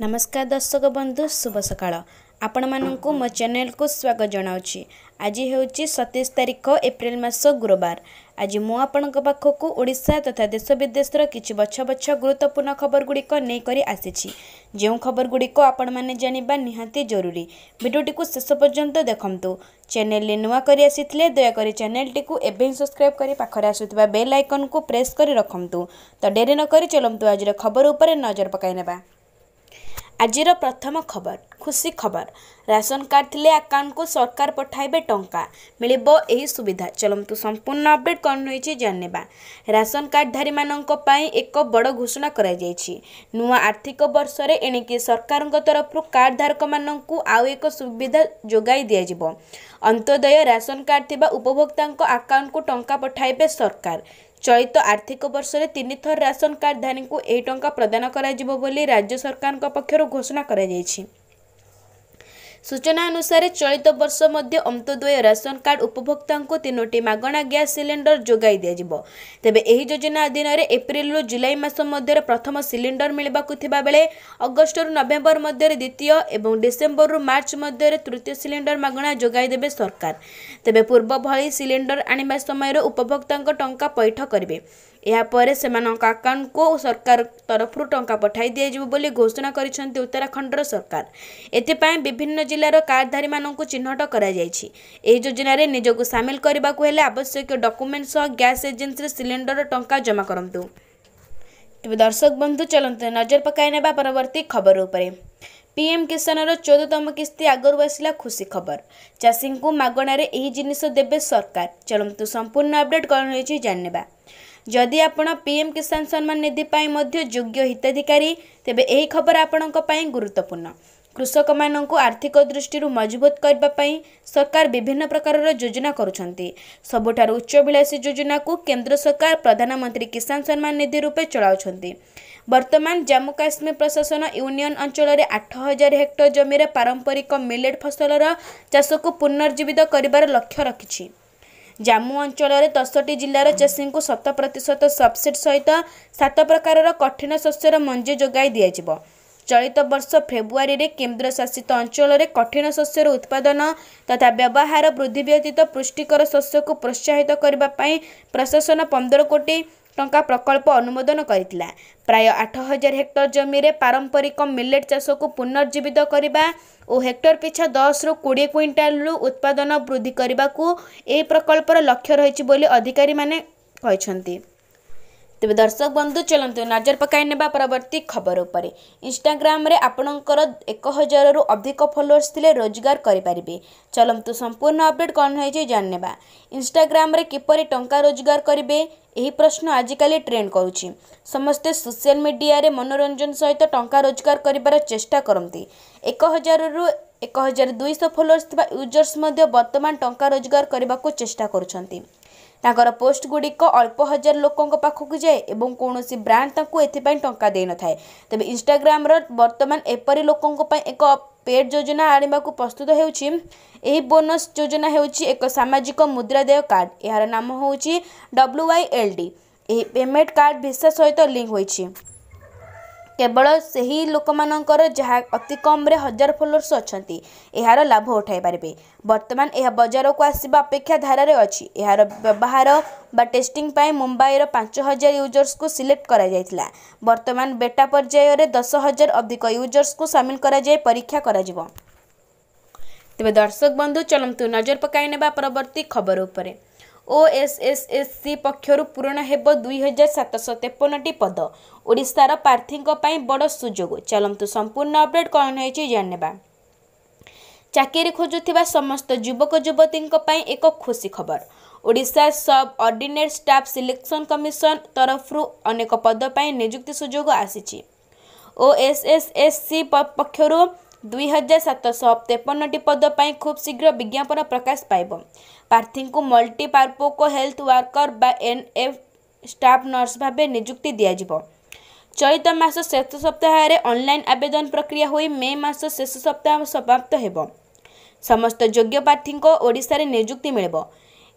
नमस्कार दर्शक बंधु शुभ सकाळ आपण मानू मो चैनल को स्वागत जनावि। आज हूँ 27 तारीख एप्रिल मास गुरुवार। आज मु आपण पाखक ओडिशा तथा देश विदेश किछि बछ बछ गुरुत्वपूर्ण खबर गुड़िक नहींकर आसी जो खबर गुड़िक आपण मैंने जाना निहाती जरूरी। भिडियोटी शेष पर्यंत देखु। चैनल नुआ कर आसीथिले दयाकोरी चैनल टी एवं सब्सक्राइब कर पाखरे आसुथिबा बेल आइकन को प्रेस कर रखंतु। तो डेरी नक चलंतु आज खबर उपर नजर पकाइनेबा। आजिर प्रथम खबर खुशी खबर। राशन कार्ड थिले अकाउंट को सरकार पठाइबे टंका मिलिबो एही सुविधा। चलंतु संपूर्ण अपडेट कौन होईची जाननेबा। राशन कार्डधारी माननक पई एक बड़ घोषणा करा जाईची। नुआ आर्थिक वर्ष रे एणिकी सरकारक तरफरु कार्डधारक माननकु आउ एक सुविधा जोगाई दिया जिवो। अंत्योदय राशन कार्ड थिबा उपभोक्ताक अकाउंट को टंका पठाइबे सरकार। चलित आर्थिक वर्ष में 3 थर राशन कार्डधारी को यह टंका प्रदान कराजिबो बोली राज्य सरकार पक्षर घोषणा करा जाईची। सूचना अनुसार चलित वर्ष मध्य अंत्योदय राशन कार्ड उपभोक्ता को 3टी मागणा गैस सिलेंडर जोगाई दियाजिव। तेबे एही योजना अधीन में एप्रिल रु जुलाई मास मध्य प्रथम सिलेंडर मिलवाकु थिबा बेले अगस्ट रु नवेम्बर मध्य द्वितीय एवं डिसेम्बर रु मार्च मध्य तृतीय सिलेंडर मागणा जोगाई देबे सरकार। तेबे पूर्व भली सिलेंडर आनिबा समय उपभोक्ता टंका पैठ करिबे। यापर से अकाउंट को सरकार तरफ टंका पठाई दियाजिव बोली घोषणा करिसेंति उत्तराखंडर सरकार। एथिपाय विभिन्न जिलार कार्डधारी माननकु चिन्हट करा जाईछि। एही योजनारे निजकु सामिल करबाकु हेले आवश्यक डॉक्यूमेंट सह गैस एजेंसी सिलेंडर टंका जमा करंतु। तबे दर्शक बंधु चलंतु नजर पकाई नेबा परवर्ती खबर उपरे। पीएम किसानर 14तम किस्ती आगरू आसला खुशी खबर। चाषी को मागणार एही जिनिस देबे सरकार। चलंतु संपूर्ण अपडेट कोन होईछि जाननेबा। जदि आपण पीएम किसान सम्मान निधि पाई योग्य हिताधिकारी तेबे एही खबर आपण गुरुत्वपूर्ण। कृषक माननकु आर्थिक दृष्टि मजबूत करबा पई सरकार विभिन्न प्रकार योजना करुछंती। सबुठार उच्चविलासी योजना को केंद्र सरकार प्रधानमंत्री किसान सम्मान निधि रूपे चलाउछंती। वर्तमान जम्मू काश्मीर प्रशासन यूनियन अंचल में 8000 हेक्टर जमीन पारंपरिक मिलेट फसलर चाष को पुनर्जीवित करिबार लक्ष्य रखिछि। जम्मू अंचल में 10टी जिलार चाषी को 100% सब्सिडी सहित 7 प्रकार कठिन शस्यर मंजी जोगाई दियाजिव। चलित वर्ष फेब्रुआरी रे केंद्र शासित अंचल में कठिन शस्यर उत्पादन तथा व्यवहार वृद्धि व्यतीत पुष्टिकर शस्य को प्रोत्साहित करने प्रशासन 15 कोटी टंका प्रकल्प अनुमोदन करितला। प्राय 8000 हेक्टर जमीन पारंपरिक मिलेट चाष को पुनर्जीवित करने और हेक्टर पिछा 10 रु 20 क्विंटाल उत्पादन वृद्धि करने को यह प्रकल्पर लक्ष्य रही बोली अधिकारी माने कहते। तेबे दर्शक बंधु चलंतु नजर पकाई नेबा परवर्ती खबर उपर। इंस्टाग्राम रे आपणकर 1000 रु अधिक फॉलोअर्स थिले रोजगार करिपारिबे। चलंतु संपूर्ण अपडेट कोन होईजे जाननेबा। इंस्टाग्राम रे किपरि टंका रोजगार करिबे एही प्रश्न आजिकाली ट्रेंड करुछि। समस्ते सोशल मीडिया रे मनोरंजन सहित टंका रोजगार करिबार चेष्टा करंती। 1000 रु 1200 फॉलोअर्स थिबा यूजर्स मध्ये वर्तमान टंका रोजगार करबाकू चेष्टा करुछंती। ताकर पोस्ट गुड़िक अल्प हजार लोकों पाखक जाए एवं कौन ब्रांड ताकू एथिपाई टंका देन थाए। तबे इंस्टाग्राम वर्तमान एपरी लोकों पाई एक पेड योजना आनिबाकू प्रस्तुत हेउछि। एही बोनस योजना हेउछि एक सामाजिक मुद्रा देय कार्ड। यार नाम होउछि WYLD। एही पेमेंट कार्ड भिसा सहित लिंक होइछि। केवल से ही लोक मानकर जहाँ अति कम्रे 1000 फॉलोअर्स अछंती एहार लाभ उठाई पारे। वर्तमान यह बाजार को आसवा अपेक्षा धारे अच्छी। यार व्यवहार बा टेस्टिंग पाई मुंबईर 5000 यूजर्स को सिलेक्ट करा जायतिला। वर्तमान बेटा पर्याय रे 10000 अधिक यूजर्स को शामिल करा जाय परीक्षा करा जिवो। तबे दर्शक बंधु चलंतु नजर पकाई नेबा परवर्ती खबर उपर। OSSSC पक्षर पूरण हेब 2753टी पद। ओडिशार प्रार्थी बड़ सुजोग। चलंतु संपूर्ण अपडेट कौन होईची जाननेबा। चाकरी खोजुवा समस्त युवक युवती एक खुशी खबर। Odisha subordinate staff selection commission तरफ अनेक पद पर नियुक्ति सुजोग आसीची। OSSSC पक्षर 2753टी पद पर खूब शीघ्र विज्ञापन प्रकाश पाइब। प्रार्थी को मल्टी पर्पस हेल्थ वर्कर बा NF स्टाफ नर्स भाव नियुक्ति दियाजिव। चलित मास शेष सप्ताह ऑनलाइन आवेदन प्रक्रिया हुई मे मास शेष सप्ताह समाप्त हेब। समस्त योग्य प्रार्थी ओडिशा रे नियुक्ति मिलिबो।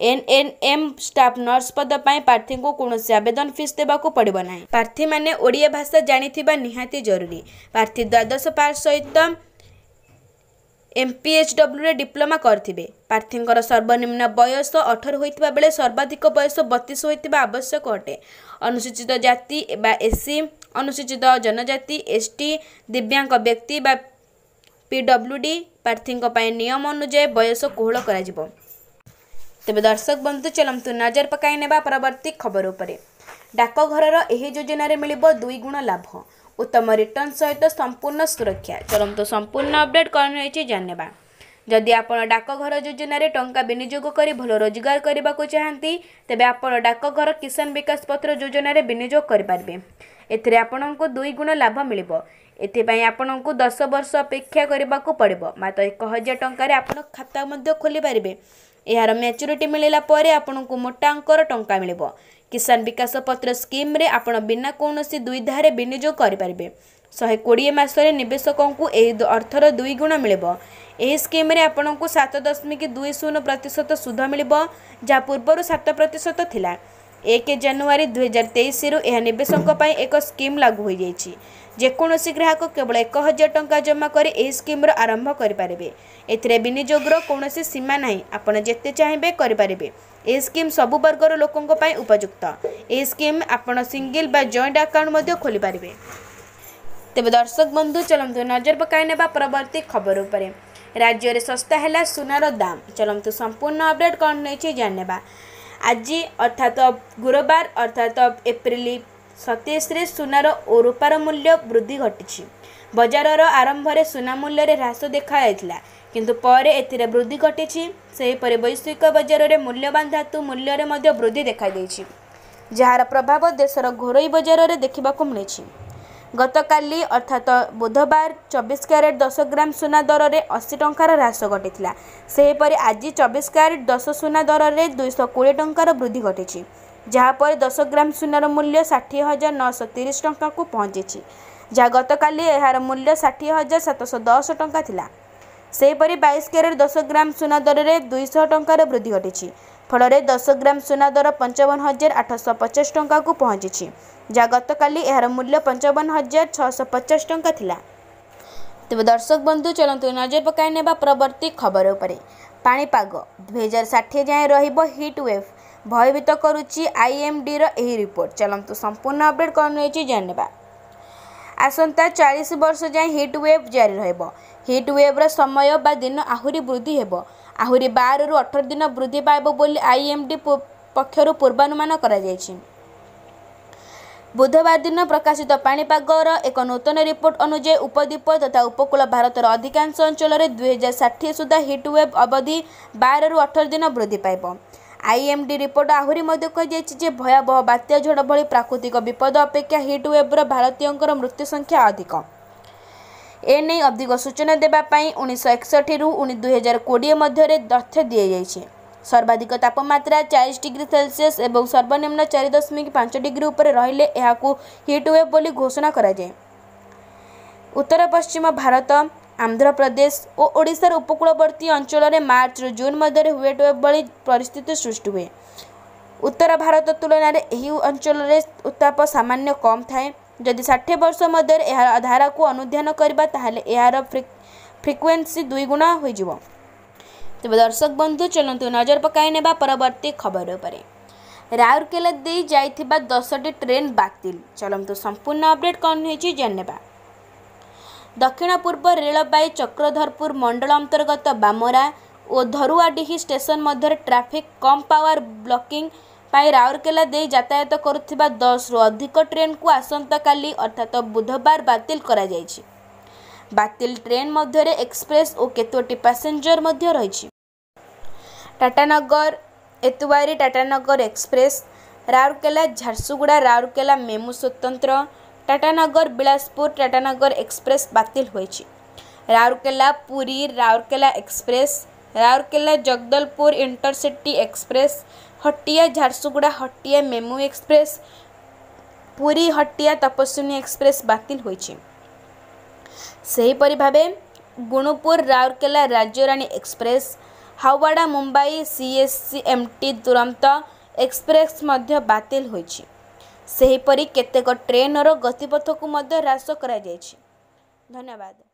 एनएनएम स्टाफ नर्स पद पर प्रार्थी को कौन आवेदन फीस देवाक पड़ो ना। प्रार्थी मैंने ओडिया भाषा जानी निहाती जरूरी। प्रार्थी द्वादश पास सहित एमपीएचडब्ल्यू डिप्लोमा करेंगे। प्रार्थी सर्वनिम्न बयस 18 होता बेले सर्वाधिक बयस 32 होता आवश्यक अटे। अनुसूचित जाति एससी, अनुसूचित जनजाति, एसटी, दिव्यांग व्यक्ति बा पीडब्ल्यूडी प्रार्थी नियम अनुसार बयस कोहल कर। तेबे दर्शक बंधु चलतु नजर पकाई नेबा परवर्ती खबर उपरे। डाकघरर एही योजन मिलिबो 2 गुण लाभ, उत्तम रिटर्न सहित संपूर्ण सुरक्षा। चलतु संपूर्ण अपडेट कौन रही जानेबा। जदि आपण डाकघर योजन टंका विनियोग करी भलो रोजगार करने को चाहती तेबे आपण डाकघर किसान विकास पत्र योजन विनियोग करें। एथिरे आपणंकु 2 गुण लाभ मिलिबो। एथिपाई आपणंकु 10 वर्ष अपेक्षा करने पड़ो। मात्र 1000 टंका रे आपण खाता मध्य खोली पारिबे। यार मैच्यूरीटी मिलला पर आपको मोटा अंकर टंका मिल। किसान विकास पत्र स्कीम रे आपण बिना कौन दुविधार विनियोग करें। 120 मास निवेशकों अर्थर 2 गुण मिल। स्कीम रे आपण को 7.20% सुध मिल, जहाँ पूर्व 7% थिला। 1 जनवरी 2023 यह निवेशक एक स्कीम लागू हो जाएगी। जेकोसी ग्राहक केवल 1000 टंका जमा कर यह स्कीम्र आरंभ करें। एथिरे विनियोगर कौन सीमा ना, आपड़ जिते चाहिए करें। यह स्कीम सबु वर्गर लोकों पर उपयुक्त। यह स्कीम आपड़ सिंगल बा जॉइंट अकाउंट खोली पारे। तेब दर्शक बंधु चलतु नजर पकाई नेबा परवर्ती खबर उपर। राज्य में सस्ता है सुनार दाम। चलतु संपूर्ण अपडेट कौन नहीं जानेबा। आज अर्थात गुरुवार अर्थात एप्रिल 27 रे सुनार और रूपार मूल्य वृद्धि घटी। बजार आरंभ में सुना मूल्य ह्रास देखा किंतु पर एथिरे वृद्धि घटी। सेहीपरि वैश्विक बजार में मूल्यवान धातु मूल्य में वृद्धि देखा दी, जार प्रभाव देशर घरोई बजार में देखा मिली। गतकाली अर्थात बुधवार 24 क्यारेट 10 ग्राम सुना दर में 80 टंकार ह्रास घटी। सेहीपरि आज 24 क्यारेट 10 सुना दर में 220 टंकार वृद्धि घटी, जहाँपर 10 ग्राम सुनार मूल्य 60,930 टंका को पहुंची, जहाँ गतकाली यार मूल्य 60,710 टंका थिला। सेहीपरि 22 क्यारेट 10 ग्राम सुना दर में 200 टंकार वृद्धि घटी, फल 10 ग्राम सुना दर 55,850 टंका को पहुंची, जहाँ गतकाली यार मूल्य 55,650 टंका थिला। तेब दर्शक बंधु चलतु नजर पकाई नेबा परवर्ती खबर उपरे। पाणीपाग 2060 जाए हीट वेव भयभीत करुच्ची आईएमडी रही रिपोर्ट। चलतु संपूर्ण अपडेट कौन रही जानेबा। आसंता 40 वर्ष जाए हीट वेव जारी रहिबो। हीट वेव्र समय बा दिन आहुरी वृद्धि हेबो। आहुरी 12 ରୁ 18 दिन वृद्धि पाइबो बोली आईएमडी पक्षर पूर्वानुमान कराଯାଇଛି। बुधवार दिन प्रकाशित पाणीपागर एक नूतन रिपोर्ट अनुसार उपद्वीप तथा उपकूल भारतर अधिकांश अंचल में 2060 सुधा हीट वेव अवधि 12 ରୁ 18 दिन वृद्धि पाइबो। आईएमडी रिपोर्ट आहुरी कह भयावह बात्या झड़ भली प्राकृतिक विपद अपेक्षा हीट वेव्र भारतीयों मृत्यु संख्या अधिक। एने अधिक सूचना देवाई 1961 ରୁ 2020 मध्य तथ्य दी जाए। सर्वाधिक तापमात्रा 40 डिग्री सेल्सियस और सर्वनिम्न 4.5 डिग्री उपर रहिले हीट वेव बोली घोषणा कराए। उत्तर पश्चिम भारत, आंध्र प्रदेश और ओडिशार उपकूलवर्ती अंचल में मार्च रु जून मध्य हीट वेव भली परिस्थिति सृष्टि हुए। उत्तर भारत तुलन में यह अंचल में उत्ताप सामान्य कम थाए। जदि 60 वर्ष मध्य यार धारा को अनुध्यान करवा ताहले यार फ्रिक्वेन्सी 2 गुण हो। तेब दर्शक बंधु चलतु नजर पकाई नेबा परवर्ती खबर उपरे। राउरकेला देई जाइथिबा 10टी ट्रेन बातिल। चलतु संपूर्ण अपडेट कौन होइछि जानेबा। दक्षिण पूर्व रेलबाई चक्रधरपुर मंडल अंतर्गत बामरा और धरुआडीही स्टेशन मध्य ट्रैफिक कम पावर ब्लॉकिंग पाई राउरकेला देई यातायात करुथिबा 10 ରୁ अधिक ट्रेन को आसंता काली अर्थात बुधवार बातिल करा जाइछि। बातिल ट्रेन मध्य एक्सप्रेस और केतोटी पैसेंजर मध्य रही। टाटानगर एतुवारी टाटानगर एक्सप्रेस, राउरकेला झारसुगुड़ा राउरकेला मेमू स्वतंत्र, टाटानगर बिलासपुर टाटानगर एक्सप्रेस बातिल हो। Rourkela Puri Rourkela express, Rourkela Jagdalpur intercity express, Hatia Jharsuguda Hatia MEMU express, Puri Hatia Tapaswini express बातिल हो। सेहीपरि भावे Gunupur Rourkela Rajyarani express, Howrah Mumbai CSMT Duronto express बातिल होईछि। सेहिपरि केतेक ट्रेनर गतिपथक ह्रास कर। धन्यवाद।